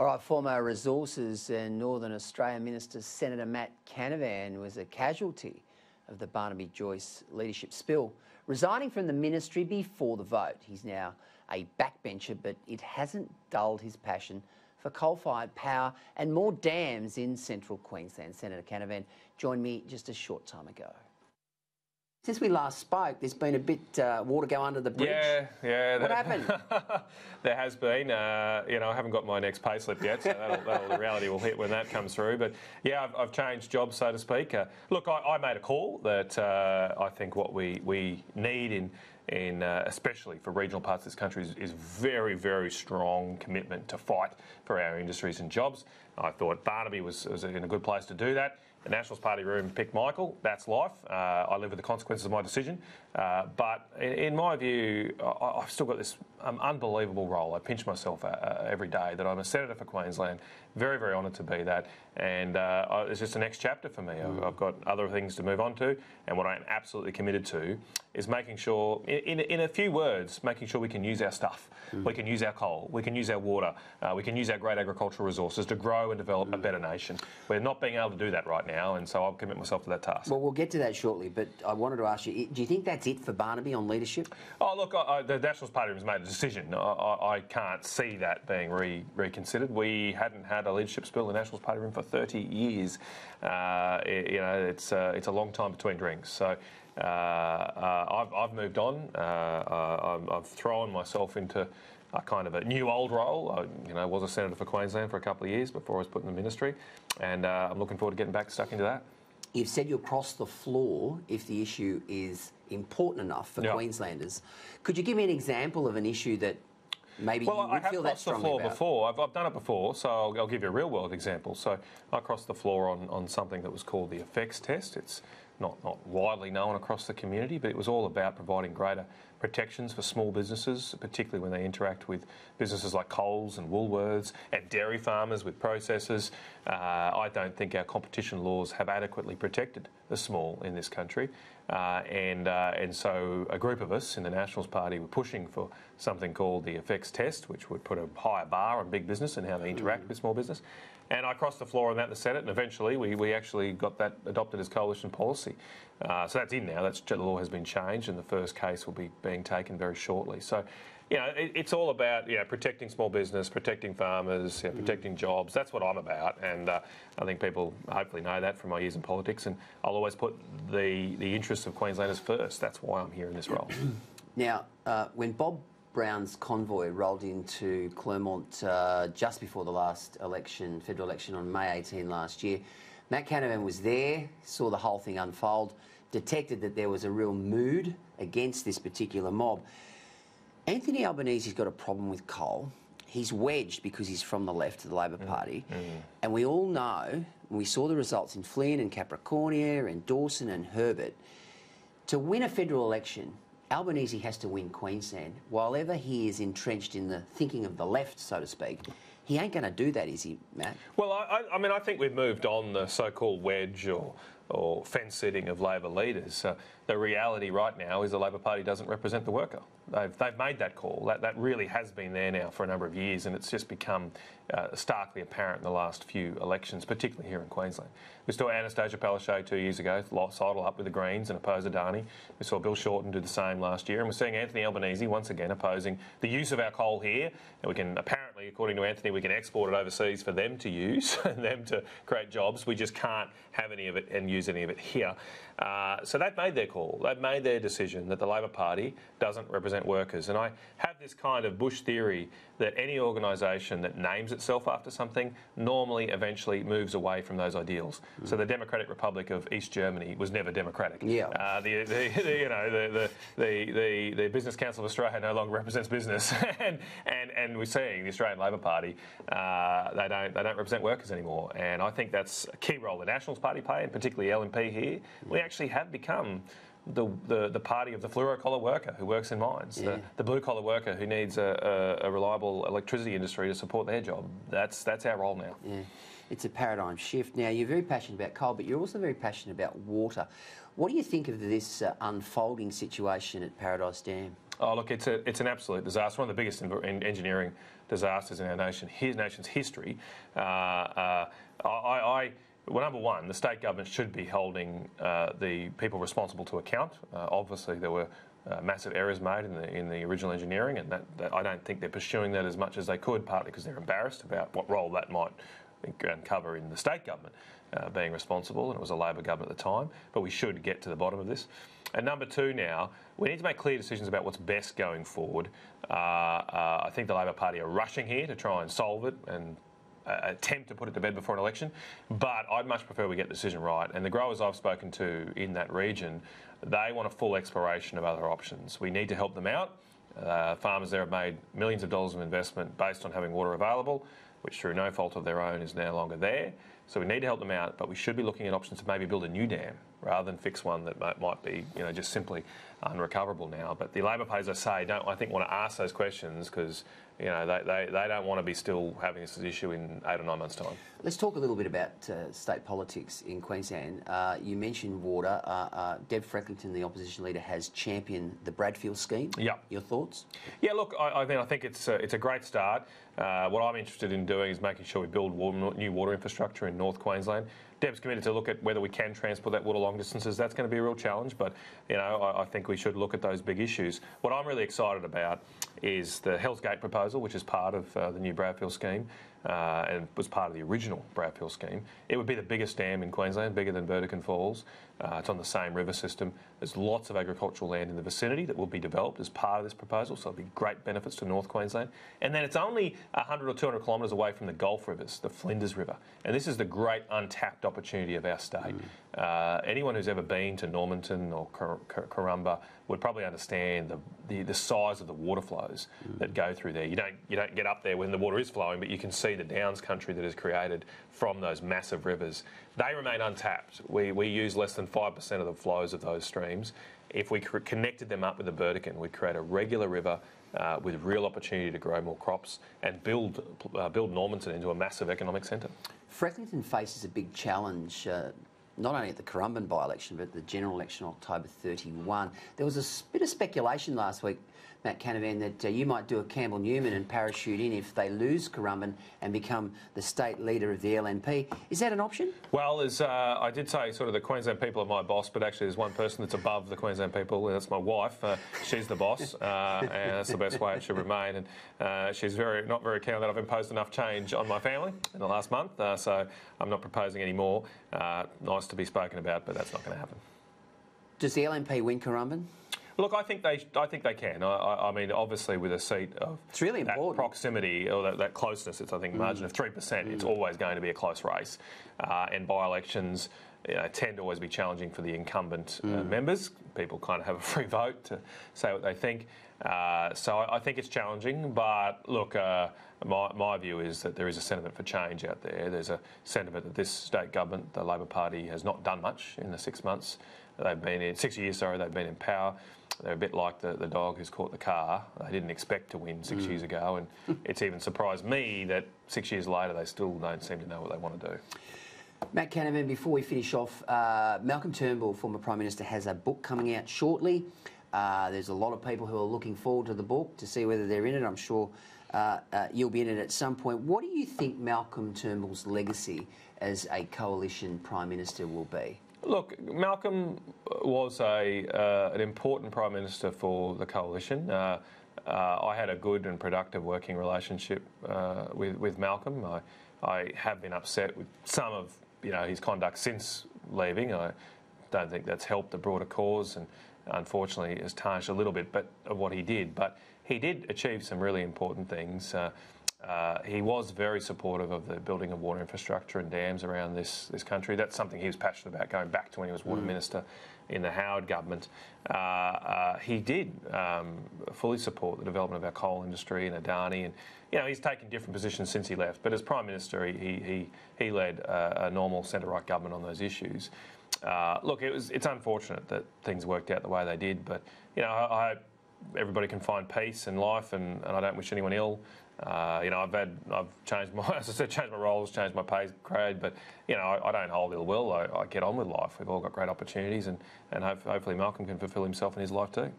All right, former Resources and Northern Australia Minister Senator Matt Canavan was a casualty of the Barnaby Joyce leadership spill, resigning from the ministry before the vote. He's now a backbencher, but it hasn't dulled his passion for coal-fired power and more dams in central Queensland. Senator Canavan joined me just a short time ago. Since we last spoke, there's been a bit water go under the bridge. Yeah. What happened? There has been. I haven't got my next pay slip yet, so the reality will hit when that comes through. But, yeah, I've changed jobs, so to speak. Look, I made a call that I think what we need in especially for regional parts of this country is very, very strong commitment to fight for our industries and jobs. I thought Barnaby was in a good place to do that. The Nationals Party room picked Michael. That's life. I live with the consequences of my decision. But in my view, I've still got this unbelievable role. I pinch myself every day that I'm a senator for Queensland. Very, very honoured to be that. And it's just the next chapter for me. I've got other things to move on to. And what I am absolutely committed to is making sure, in a few words, making sure we can use our stuff. We can use our coal. We can use our water. We can use our great agricultural resources to grow and develop a better nation. We're not being able to do that right now, and so I'll commit myself to that task. Well, we'll get to that shortly, but I wanted to ask you, do you think that's it for Barnaby on leadership? Oh, look, the Nationals Party has made a decision. I can't see that being reconsidered. We hadn't had a leadership spill in the Nationals Party room for 30 years. It's a long time between drinks. So I've moved on. I've thrown myself into a kind of a new old role. I was a senator for Queensland for a couple of years before I was put in the ministry, and I'm looking forward to getting back stuck into that. You've said you'll cross the floor if the issue is important enough for Queenslanders. Could you give me an example of an issue that maybe you would feel that strongly about? Well, I have crossed the floor before. I've done it before, so I'll give you a real-world example. So I crossed the floor on something that was called the effects test. It's not widely known across the community, but it was all about providing greater protections for small businesses, particularly when they interact with businesses like Coles and Woolworths and dairy farmers with processors. I don't think our competition laws have adequately protected the small in this country. And so a group of us in the Nationals Party were pushing for something called the effects test, which would put a higher bar on big business and how they interact with small business. And I crossed the floor on that in the Senate, and eventually we actually got that adopted as coalition policy. So that's in now. The law has been changed, and the first case will be being taken very shortly. So, it's all about protecting small business, protecting farmers, protecting jobs. That's what I'm about, and I think people hopefully know that from my years in politics. And I'll always put the interests of Queenslanders first. That's why I'm here in this role. Now, when Bob Brown's convoy rolled into Clermont just before the last election, federal election on May 18 last year, Matt Canavan was there, saw the whole thing unfold, detected that there was a real mood against this particular mob. Anthony Albanese's got a problem with coal. He's wedged because he's from the left of the Labor Party. And we all know, we saw the results in Flynn and Capricornia and Dawson and Herbert. To win a federal election, Albanese has to win Queensland. While ever he is entrenched in the thinking of the left, so to speak, he ain't going to do that, is he, Matt? Well, I mean, I think we've moved on the so-called wedge or fence-sitting of Labor leaders. The reality right now is the Labor Party doesn't represent the worker. They've made that call. That really has been there now for a number of years, and it's just become starkly apparent in the last few elections, particularly here in Queensland. We saw Anastasia Palaszczuk 2 years ago sidle up with the Greens and oppose Adani. We saw Bill Shorten do the same last year, and we're seeing Anthony Albanese once again opposing the use of our coal here. And we can apparently, according to Anthony, we can export it overseas for them to use and them to create jobs. We just can't have any of it and use any of it here. So they've made their call. They've made their decision that the Labor Party doesn't represent workers. And I have this kind of bush theory that any organisation that names itself after something normally eventually moves away from those ideals. So the Democratic Republic of East Germany was never democratic. Yeah. The Business Council of Australia no longer represents business, and we're seeing the Australian Labor Party they don't represent workers anymore. And I think that's a key role the Nationals Party play, and particularly LNP here. We actually have become the party of the fluoro-collar worker who works in mines, the blue-collar worker who needs a reliable electricity industry to support their job. That's our role now. Yeah. It's a paradigm shift. Now, you're very passionate about coal, but you're also very passionate about water. What do you think of this unfolding situation at Paradise Dam? Oh, look, it's an absolute disaster. One of the biggest engineering disasters in our nation's history. Well, number one, the state government should be holding the people responsible to account. Obviously, there were massive errors made in the original engineering, and that I don't think they're pursuing that as much as they could, partly because they're embarrassed about what role that might uncover in the state government being responsible, and it was a Labor government at the time. But we should get to the bottom of this. And number two, now, we need to make clear decisions about what's best going forward. I think the Labor Party are rushing here to try and solve it and attempt to put it to bed before an election, but I'd much prefer we get the decision right. And the growers I've spoken to in that region, they want a full exploration of other options. We need to help them out. Farmers there have made millions of dollars of investment based on having water available, which through no fault of their own is no longer there. So we need to help them out, but we should be looking at options to maybe build a new dam rather than fix one that might be, you know, just simply unrecoverable now. But the Labor Party, as I say, don't, I think, want to ask those questions because, you know, they don't want to be still having this issue in 8 or 9 months' time. Let's talk a little bit about state politics in Queensland. You mentioned water. Deb Frecklington, the opposition leader, has championed the Bradfield scheme. Yeah. Your thoughts? Yeah, look, I think it's a great start. What I'm interested in doing is making sure we build new water infrastructure in North Queensland. Deb's committed to look at whether we can transport that water long distances. That's going to be a real challenge, but you know, I think we should look at those big issues. What I'm really excited about is the Hell's Gate proposal, which is part of the new Bradfield scheme and was part of the original Bradfield scheme. It would be the biggest dam in Queensland, bigger than Burdekin Falls. It's on the same river system. There's lots of agricultural land in the vicinity that will be developed as part of this proposal, so it'll be great benefits to North Queensland. And then it's only 100 or 200 kilometres away from the Gulf Rivers, the Flinders River. And this is the great untapped opportunity of our state. Anyone who's ever been to Normanton or Corumba would probably understand the size of the water flows that go through there. You don't get up there when the water is flowing, but you can see the Downs country that is created from those massive rivers. They remain untapped. We use less than 5% of the flows of those streams. If we connected them up with the Burdekin, we'd create a regular river with real opportunity to grow more crops and build Normanton into a massive economic centre. Frecklington faces a big challenge, not only at the Currumbin by-election, but the general election October 31. There was a bit of speculation last week, Matt Canavan, that you might do a Campbell-Newman and parachute in if they lose Currumbin and become the state leader of the LNP. Is that an option? Well, as I did say, sort of the Queensland people are my boss, but actually there's one person that's above the Queensland people, and that's my wife. She's the boss, and that's the best way it should remain. And she's not very keen that I've imposed enough change on my family in the last month, so I'm not proposing any more. Nice to be spoken about, but that's not going to happen. Does the LNP win Currumbin? Look, I think they can. I mean, obviously, with a seat of it's really that important proximity or that closeness, it's I think margin of 3%. It's always going to be a close race, and by-elections, you know, tend to always be challenging for the incumbent members. People kind of have a free vote to say what they think. So I think it's challenging, but look, my view is that there is a sentiment for change out there. There's a sentiment that this state government, the Labor Party, has not done much in the 6 months they've been in 6 years. Sorry, they've been in power. They're a bit like the dog who's caught the car. They didn't expect to win six years ago, and it's even surprised me that 6 years later they still don't seem to know what they want to do. Matt Canavan, before we finish off, Malcolm Turnbull, former Prime Minister, has a book coming out shortly. There's a lot of people who are looking forward to the book to see whether they're in it. I'm sure you'll be in it at some point. What do you think Malcolm Turnbull's legacy as a coalition Prime Minister will be? Look, Malcolm was an important Prime Minister for the coalition. I had a good and productive working relationship with Malcolm. I have been upset with some of, you know, his conduct since leaving. I don't think that's helped the broader cause, and unfortunately has tarnished a little bit of what he did. But he did achieve some really important things. He was very supportive of the building of water infrastructure and dams around this country. That's something he was passionate about going back to when he was Water Minister in the Howard government. He did fully support the development of our coal industry and Adani. And, you know, he's taken different positions since he left. But as Prime Minister, he led a normal centre-right government on those issues. Look, it's unfortunate that things worked out the way they did. But, you know, I hope everybody can find peace in life, and I don't wish anyone ill. You know, I've changed my, as I said, changed my roles, changed my pay grade, but, you know, I don't hold ill will. I get on with life. We've all got great opportunities, and hopefully Malcolm can fulfil himself in his life too.